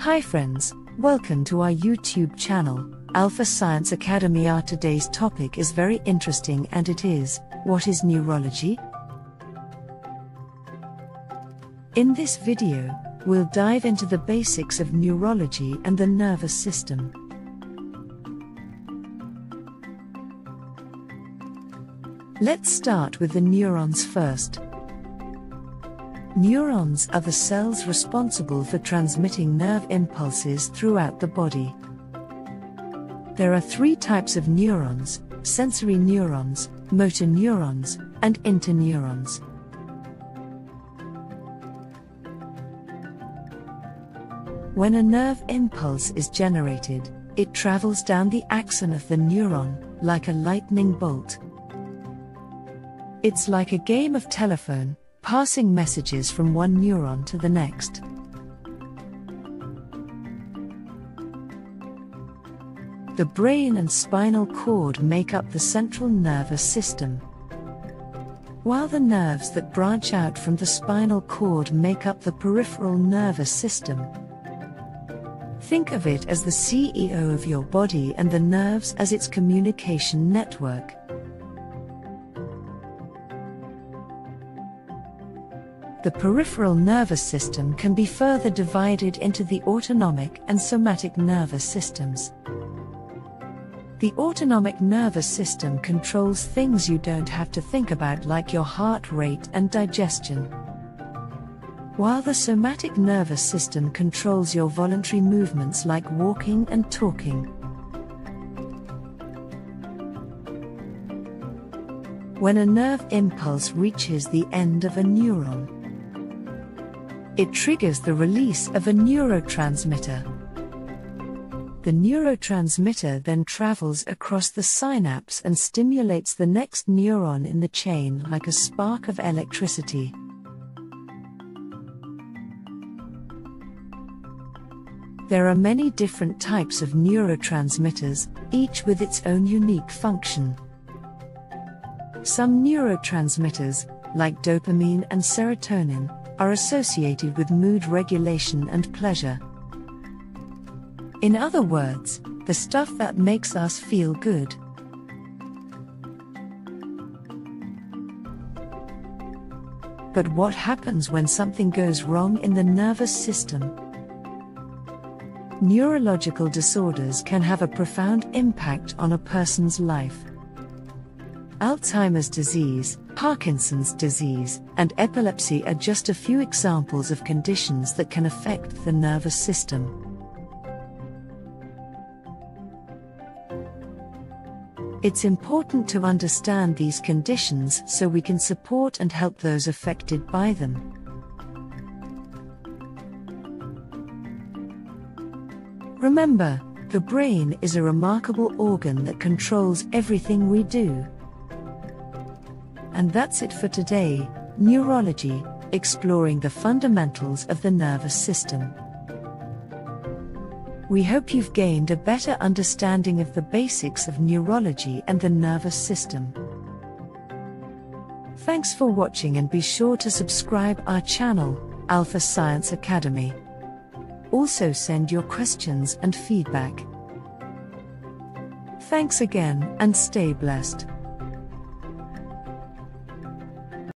Hi friends, welcome to our YouTube channel, Alpha Science Academy. Our today's topic is very interesting, and it is, what is neurology? In this video, we'll dive into the basics of neurology and the nervous system. Let's start with the neurons first. Neurons are the cells responsible for transmitting nerve impulses throughout the body. There are three types of neurons: sensory neurons, motor neurons, and interneurons. When a nerve impulse is generated, it travels down the axon of the neuron, like a lightning bolt. It's like a game of telephone, passing messages from one neuron to the next. The brain and spinal cord make up the central nervous system, while the nerves that branch out from the spinal cord make up the peripheral nervous system. Think of it as the CEO of your body and the nerves as its communication network. The peripheral nervous system can be further divided into the autonomic and somatic nervous systems. The autonomic nervous system controls things you don't have to think about, like your heart rate and digestion, while the somatic nervous system controls your voluntary movements like walking and talking. When a nerve impulse reaches the end of a neuron, it triggers the release of a neurotransmitter. The neurotransmitter then travels across the synapse and stimulates the next neuron in the chain like a spark of electricity. There are many different types of neurotransmitters, each with its own unique function. Some neurotransmitters, like dopamine and serotonin, are associated with mood regulation and pleasure. In other words, the stuff that makes us feel good. But what happens when something goes wrong in the nervous system? Neurological disorders can have a profound impact on a person's life. Alzheimer's disease, Parkinson's disease, and epilepsy are just a few examples of conditions that can affect the nervous system. It's important to understand these conditions so we can support and help those affected by them. Remember, the brain is a remarkable organ that controls everything we do. And that's it for today, Neurology, exploring the fundamentals of the nervous system. We hope you've gained a better understanding of the basics of neurology and the nervous system. Thanks for watching, and be sure to subscribe our channel, Alpha Science Academy. Also send your questions and feedback. Thanks again, and stay blessed.